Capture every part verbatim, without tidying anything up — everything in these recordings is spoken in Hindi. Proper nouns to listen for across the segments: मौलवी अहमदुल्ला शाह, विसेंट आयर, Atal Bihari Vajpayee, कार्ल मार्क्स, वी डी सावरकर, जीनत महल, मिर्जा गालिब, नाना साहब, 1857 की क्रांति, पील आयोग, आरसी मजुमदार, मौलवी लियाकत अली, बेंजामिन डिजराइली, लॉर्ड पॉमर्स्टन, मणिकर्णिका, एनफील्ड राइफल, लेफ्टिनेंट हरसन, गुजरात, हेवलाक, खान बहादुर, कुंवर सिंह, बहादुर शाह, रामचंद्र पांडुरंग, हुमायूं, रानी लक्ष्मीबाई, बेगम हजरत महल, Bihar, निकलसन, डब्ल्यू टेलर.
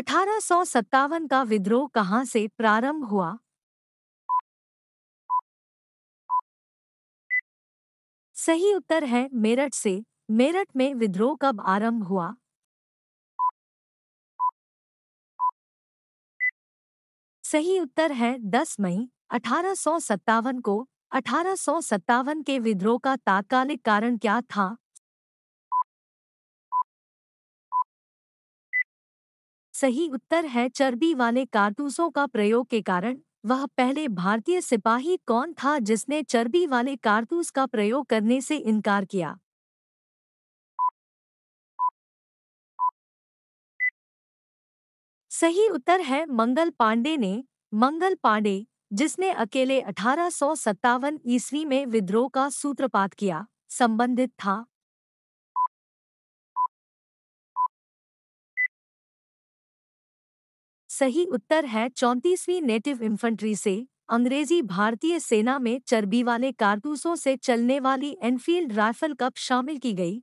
अठारह सौ सत्तावन का विद्रोह कहाँ से प्रारंभ हुआ? सही उत्तर है मेरठ से। मेरठ में विद्रोह कब आरंभ हुआ? सही उत्तर है दस मई अठारह सौ सत्तावन को। अठारह सौ सत्तावन के विद्रोह का तात्कालिक कारण क्या था? सही उत्तर है चर्बी वाले कारतूसों का प्रयोग के कारण। वह पहले भारतीय सिपाही कौन था जिसने चर्बी वाले कारतूस का प्रयोग करने से इनकार किया? सही उत्तर है मंगल पांडे ने। मंगल पांडे जिसने अकेले अठारह सौ सत्तावन ईस्वी में विद्रोह का सूत्रपात किया, संबंधित था। सही उत्तर है चौंतीसवीं नेटिव इन्फेंट्री से। अंग्रेजी भारतीय सेना में चर्बी वाले कारतूसों से चलने वाली एनफील्ड राइफल कब शामिल की गई?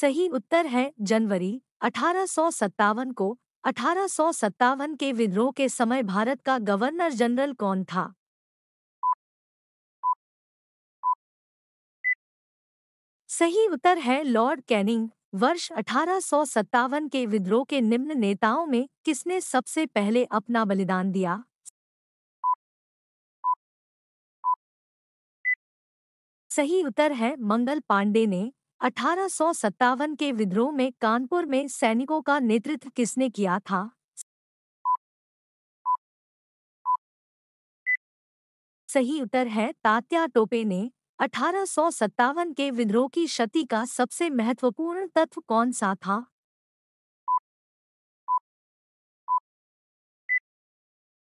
सही उत्तर है जनवरी अठारह सौ सत्तावन को। अठारह सौ सत्तावन के विद्रोह के समय भारत का गवर्नर जनरल कौन था? सही उत्तर है लॉर्ड कैनिंग। वर्ष अठारह सौ सत्तावन के विद्रोह के निम्न नेताओं में किसने सबसे पहले अपना बलिदान दिया? सही उत्तर है मंगल पांडे ने। अठारह सौ सत्तावन के विद्रोह में कानपुर में सैनिकों का नेतृत्व किसने किया था? सही उत्तर है तात्या टोपे ने। अठारह सौ सत्तावन के विद्रोह की क्षति का सबसे महत्वपूर्ण तत्व कौन सा था?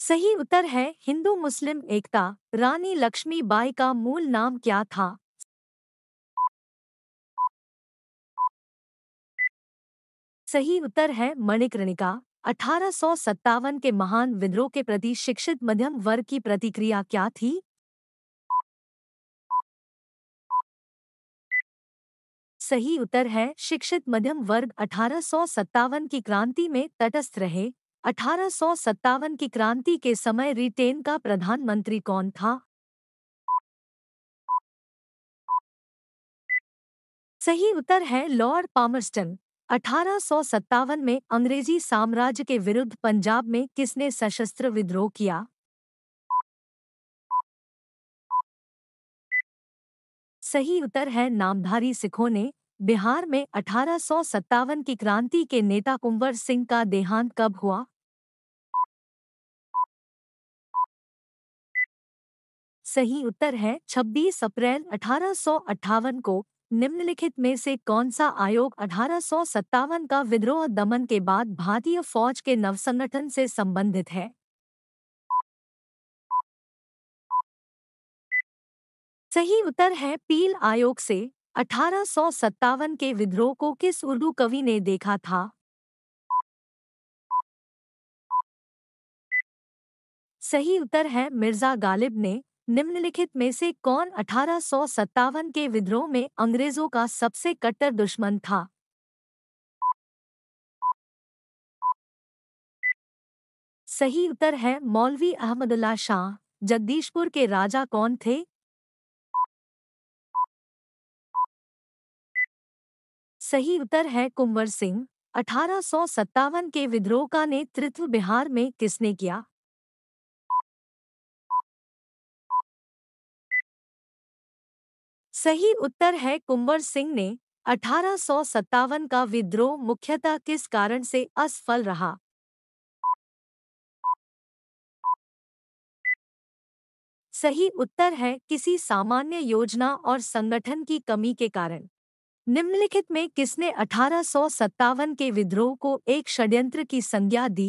सही उत्तर है हिंदू मुस्लिम एकता। रानी लक्ष्मीबाई का मूल नाम क्या था? सही उत्तर है मणिकर्णिका। अठारह सौ सत्तावन के महान विद्रोह के प्रति शिक्षित मध्यम वर्ग की प्रतिक्रिया क्या थी? सही उत्तर है शिक्षित मध्यम वर्ग अठारह सौ सत्तावन की क्रांति में तटस्थ रहे। अठारह सौ सत्तावन की क्रांति के समय ब्रिटेन का प्रधानमंत्री कौन था? सही उत्तर है लॉर्ड पॉमर्स्टन। अठारह सौ सत्तावन में अंग्रेजी साम्राज्य के विरुद्ध पंजाब में किसने सशस्त्र विद्रोह किया? सही उत्तर है नामधारी सिखों ने। बिहार में अठारह सौ सत्तावन की क्रांति के नेता कुंवर सिंह का देहांत कब हुआ? सही उत्तर है छब्बीस अप्रैल अठारह सौ अट्ठावन को। निम्नलिखित में से कौन सा आयोग अठारह सौ सत्तावन का विद्रोह दमन के बाद भारतीय फौज के नवसंगठन से संबंधित है? सही उत्तर है पील आयोग से। अठारह सौ सत्तावन के विद्रोह को किस उर्दू कवि ने देखा था? सही उत्तर है मिर्जा गालिब ने। निम्नलिखित में से कौन अठारह सौ सत्तावन के विद्रोह में अंग्रेजों का सबसे कट्टर दुश्मन था? सही उत्तर है मौलवी अहमदुल्ला शाह। जगदीशपुर के राजा कौन थे? सही उत्तर है कुंवर सिंह। अठारह सौ सत्तावन के विद्रोह का नेतृत्व बिहार में किसने किया? सही उत्तर है कुंवर सिंह ने। अठारह सौ सत्तावन का विद्रोह मुख्यतः किस कारण से असफल रहा? सही उत्तर है किसी सामान्य योजना और संगठन की कमी के कारण। निम्नलिखित में किसने अठारह सौ सत्तावन के विद्रोह को एक षड्यंत्र की संज्ञा दी?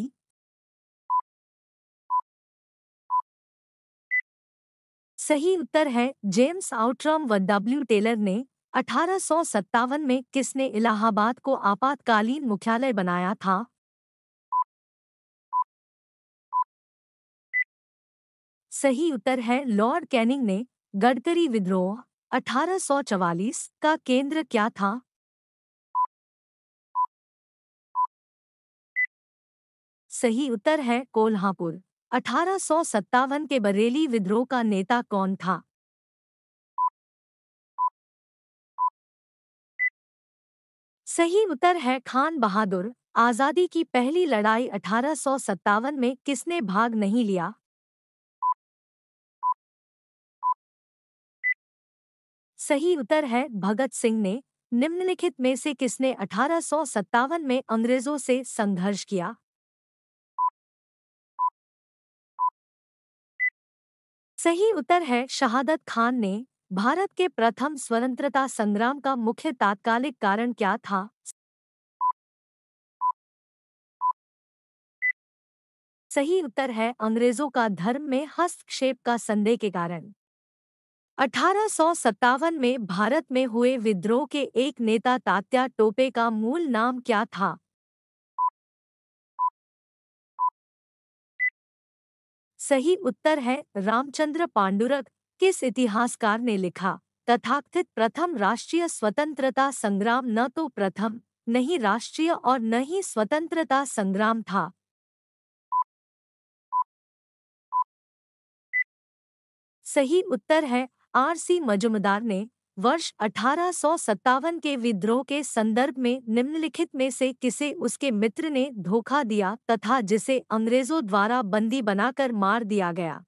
सही उत्तर है जेम्स आउट्रम व डब्ल्यू टेलर ने। अठारह सौ सत्तावन में किसने इलाहाबाद को आपातकालीन मुख्यालय बनाया था? सही उत्तर है लॉर्ड कैनिंग ने। गडकरी विद्रोह अठारह सौ चवालीस का केंद्र क्या था? सही उत्तर है कोल्हापुर। अठारह सौ सत्तावन के बरेली विद्रोह का नेता कौन था? सही उत्तर है खान बहादुर। आजादी की पहली लड़ाई अठारह सौ सत्तावन में किसने भाग नहीं लिया? सही उत्तर है भगत सिंह ने। निम्नलिखित में से किसने अठारह सौ सत्तावन में अंग्रेजों से संघर्ष किया? सही उत्तर है शहादत खान ने। भारत के प्रथम स्वतंत्रता संग्राम का मुख्य तात्कालिक कारण क्या था? सही उत्तर है अंग्रेजों का धर्म में हस्तक्षेप का संदेह के कारण। अठारह सौ सत्तावन में भारत में हुए विद्रोह के एक नेता तात्या टोपे का मूल नाम क्या था? सही उत्तर है रामचंद्र पांडुरंग। किस इतिहासकार ने लिखा तथाकथित प्रथम राष्ट्रीय स्वतंत्रता संग्राम न तो प्रथम, न ही राष्ट्रीय और न ही स्वतंत्रता संग्राम था? सही उत्तर है आरसी मजुमदार ने। वर्ष अठारह सौ सत्तावन के विद्रोह के संदर्भ में निम्नलिखित में से किसे उसके मित्र ने धोखा दिया तथा जिसे अंग्रेजों द्वारा बंदी बनाकर मार दिया गया?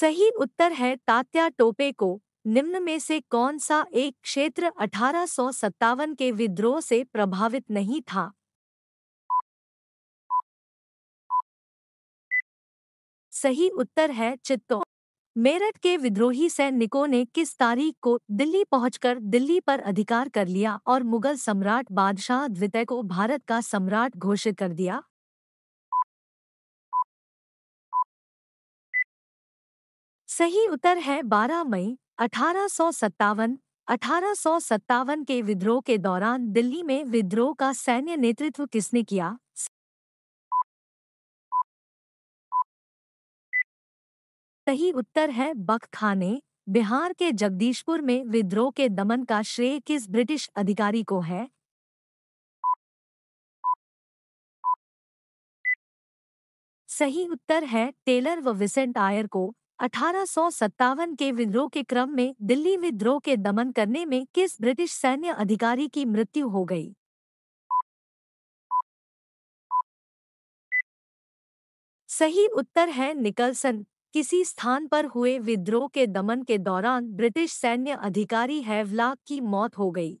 सही उत्तर है तात्या टोपे को। निम्न में से कौन सा एक क्षेत्र अठारह सौ सत्तावन के विद्रोह से प्रभावित नहीं था? सही उत्तर है चित्तौड़। मेरठ के विद्रोही सैनिकों ने किस तारीख को दिल्ली पहुंचकर दिल्ली पर अधिकार कर लिया और मुगल सम्राट बादशाह द्वितीय को भारत का सम्राट घोषित कर दिया? सही उत्तर है बारह मई अठारह सौ सत्तावन। अठारह सौ सत्तावन के विद्रोह के दौरान दिल्ली में विद्रोह का सैन्य नेतृत्व किसने किया? सही उत्तर है बख खाने। बिहार के जगदीशपुर में विद्रोह के दमन का श्रेय किस ब्रिटिश अधिकारी को है? सही उत्तर है टेलर व विसेंट आयर को। अठारह सौ सत्तावन के विद्रोह के क्रम में दिल्ली विद्रोह के दमन करने में किस ब्रिटिश सैन्य अधिकारी की मृत्यु हो गई? सही उत्तर है निकलसन। किसी स्थान पर हुए विद्रोह के दमन के दौरान ब्रिटिश सैन्य अधिकारी हेवलाक की मौत हो गई।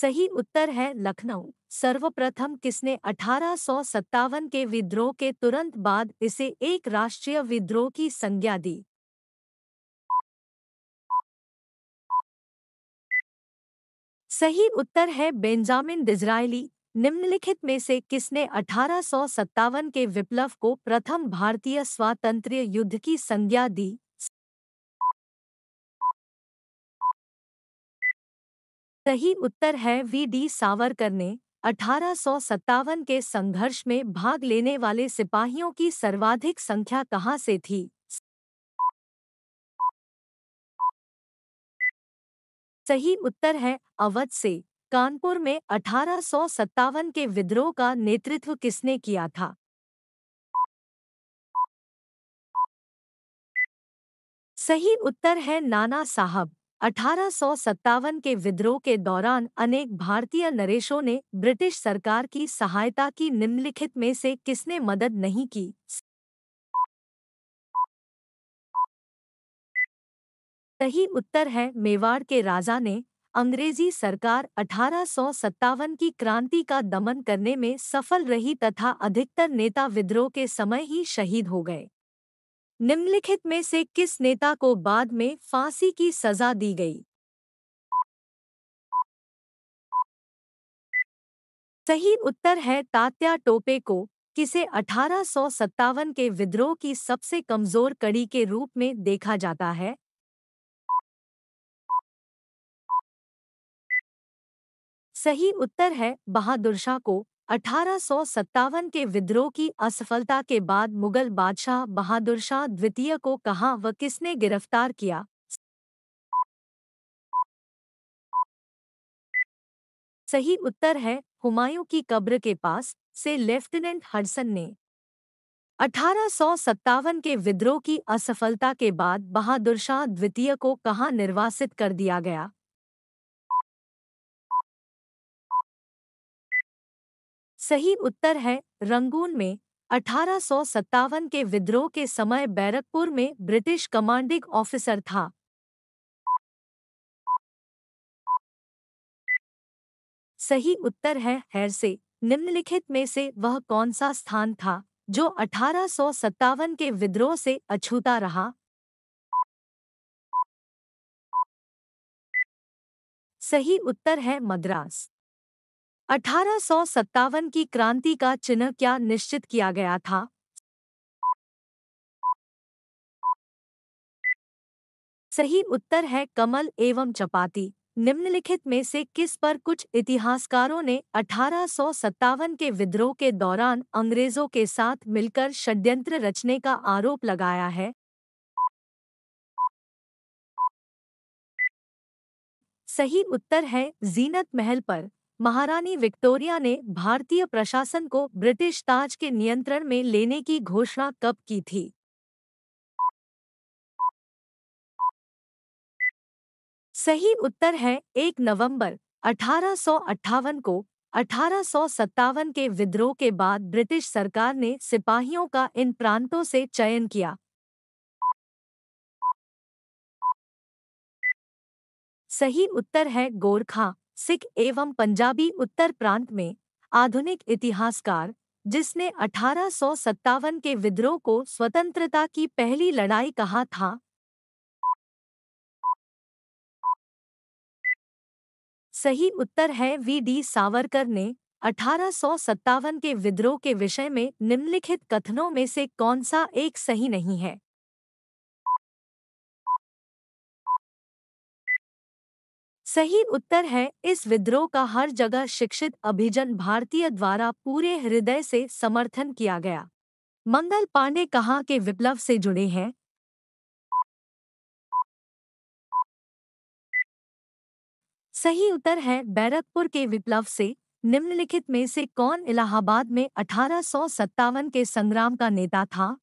सही उत्तर है लखनऊ। सर्वप्रथम किसने अठारह सौ सत्तावन के विद्रोह के तुरंत बाद इसे एक राष्ट्रीय विद्रोह की संज्ञा दी? सही उत्तर है बेंजामिन डिजराइली। निम्नलिखित में से किसने अठारह सौ सत्तावन के विप्लव को प्रथम भारतीय स्वातंत्र्य युद्ध की संज्ञा दी? सही उत्तर है वी डी सावरकर ने। अठारह सौ सत्तावन के संघर्ष में भाग लेने वाले सिपाहियों की सर्वाधिक संख्या कहाँ से थी? सही उत्तर है अवध से। कानपुर में अठारह सौ सत्तावन के विद्रोह का नेतृत्व किसने किया था? सही उत्तर है नाना साहब। अठारह सौ सत्तावन के विद्रोह के दौरान अनेक भारतीय नरेशों ने ब्रिटिश सरकार की सहायता की। निम्नलिखित में से किसने मदद नहीं की? सही उत्तर है मेवाड़ के राजा ने। अंग्रेजी सरकार अठारह सौ सत्तावन की क्रांति का दमन करने में सफल रही तथा अधिकतर नेता विद्रोह के समय ही शहीद हो गए। निम्नलिखित में से किस नेता को बाद में फांसी की सजा दी गई? सही उत्तर है तात्या टोपे को। किसे अठारह सौ सत्तावन के विद्रोह की सबसे कमजोर कड़ी के रूप में देखा जाता है? सही उत्तर है बहादुर शाह को। अठारह सौ सत्तावन के विद्रोह की असफलता के बाद मुगल बादशाह बहादुर शाह द्वितीय को कहाँ व किसने गिरफ्तार किया? सही उत्तर है हुमायूं की कब्र के पास से लेफ्टिनेंट हरसन ने। अठारह सौ सत्तावन के विद्रोह की असफलता के बाद बहादुर शाह द्वितीय को कहाँ निर्वासित कर दिया गया? सही उत्तर है रंगून में। अठारह सौ सत्तावन के विद्रोह के समय बैरकपुर में ब्रिटिश कमांडिंग ऑफिसर था। सही उत्तर है हैर से। निम्नलिखित में से वह कौन सा स्थान था जो अठारह सौ सत्तावन के विद्रोह से अछूता रहा? सही उत्तर है मद्रास। अठारह सौ सत्तावन की क्रांति का चिन्ह क्या निश्चित किया गया था? सही उत्तर है कमल एवं चपाती। निम्नलिखित में से किस पर कुछ इतिहासकारों ने अठारह सौ सत्तावन के विद्रोह के दौरान अंग्रेजों के साथ मिलकर षड्यंत्र रचने का आरोप लगाया है? सही उत्तर है जीनत महल पर। महारानी विक्टोरिया ने भारतीय प्रशासन को ब्रिटिश ताज के नियंत्रण में लेने की घोषणा कब की थी? सही उत्तर है एक नवंबर अठारह सौ अट्ठावन को। अठारह सौ सत्तावन के विद्रोह के बाद ब्रिटिश सरकार ने सिपाहियों का इन प्रांतों से चयन किया। सही उत्तर है गोरखा, सिख एवं पंजाबी उत्तर प्रांत में। आधुनिक इतिहासकार जिसने अठारह सौ सत्तावन के विद्रोह को स्वतंत्रता की पहली लड़ाई कहा था? सही उत्तर है वी डी सावरकर ने। अठारह सौ सत्तावन के विद्रोह के विषय में निम्नलिखित कथनों में से कौन सा एक सही नहीं है? सही उत्तर है इस विद्रोह का हर जगह शिक्षित अभिजन भारतीय द्वारा पूरे हृदय से समर्थन किया गया। मंगल पांडे कहाँ के विप्लव से जुड़े हैं? सही उत्तर है बैरकपुर के विप्लव से। निम्नलिखित में से कौन इलाहाबाद में अठारह सौ सत्तावन के संग्राम का नेता था?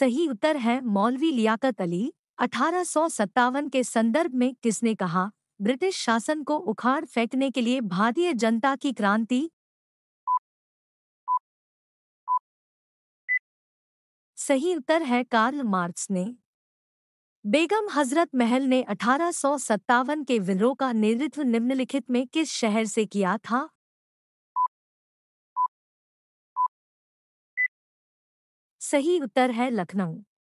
सही उत्तर है मौलवी लियाकत अली। अठारह सौ सत्तावन के संदर्भ में किसने कहा ब्रिटिश शासन को उखाड़ फेंकने के लिए भारतीय जनता की क्रांति? सही उत्तर है कार्ल मार्क्स ने। बेगम हजरत महल ने अठारह सौ सत्तावन के विद्रोह का नेतृत्व निम्नलिखित में किस शहर से किया था? सही उत्तर है लखनऊ।